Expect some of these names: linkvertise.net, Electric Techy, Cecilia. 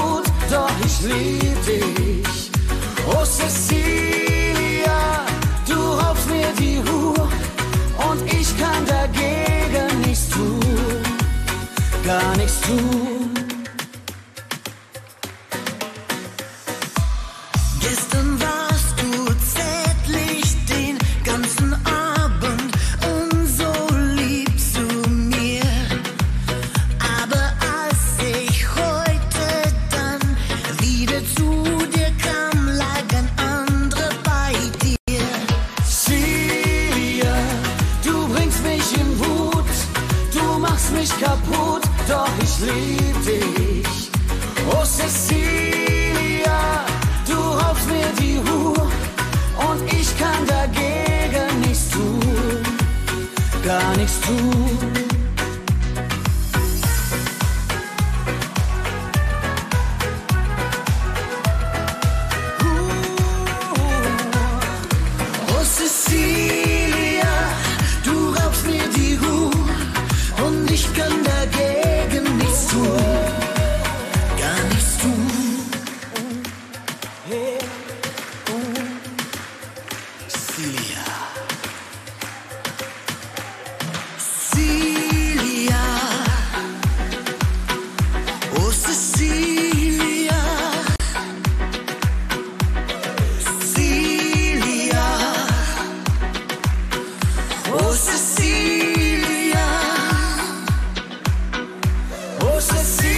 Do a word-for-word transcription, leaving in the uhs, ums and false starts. gut, doch ich lieb dich. Oh Cecilia, du raubst mir die Ruhe und ich kann dagegen nichts tun, gar nichts tun. Gestern warst du zärtlich den ganzen Abend und so lieb zu mir. Aber als ich heute dann wieder zu dir kam, lag ein anderer bei dir. Cecilia, du bringst mich in Wut, du machst mich kaputt, doch ich lieb dich. Oh Cecilia, du raubst mir die Ruhe und ich kann dagegen nichts tun, gar nichts tun. Oh Cecilia, du raubst mir die Ruhe und ich kann dagegen nichts tun, gar nichts tun. Cecilia, Cecilia, oh Cecilia, Cecilia, oh Cecilia, oh Cecilia.